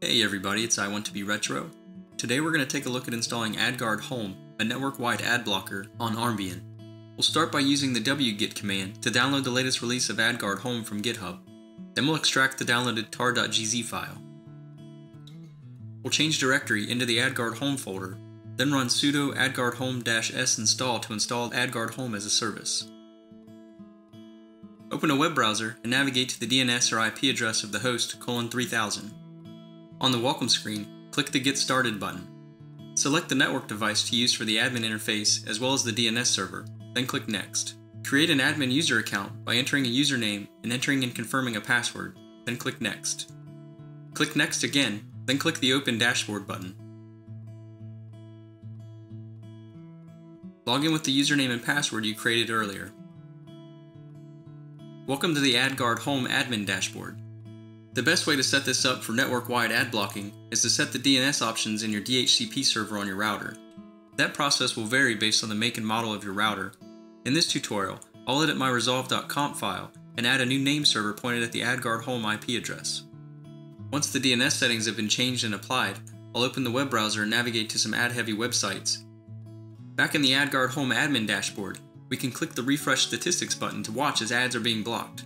Hey everybody, it's i12bretro. Today we're going to take a look at installing AdGuard Home, a network-wide ad blocker, on Armbian. We'll start by using the wget command to download the latest release of AdGuard Home from GitHub. Then we'll extract the downloaded tar.gz file. We'll change directory into the AdGuard Home folder, then run sudo adguard home-s install to install AdGuard Home as a service. Open a web browser and navigate to the DNS or IP address of the host :3000. On the welcome screen, click the Get Started button. Select the network device to use for the admin interface as well as the DNS server, then click Next. Create an admin user account by entering a username and entering and confirming a password, then click Next. Click Next again, then click the Open Dashboard button. Log in with the username and password you created earlier. Welcome to the AdGuard Home admin dashboard. The best way to set this up for network-wide ad blocking is to set the DNS options in your DHCP server on your router. That process will vary based on the make and model of your router. In this tutorial, I'll edit my resolv.conf file and add a new name server pointed at the AdGuard Home IP address. Once the DNS settings have been changed and applied, I'll open the web browser and navigate to some ad-heavy websites. Back in the AdGuard Home admin dashboard, we can click the Refresh Statistics button to watch as ads are being blocked.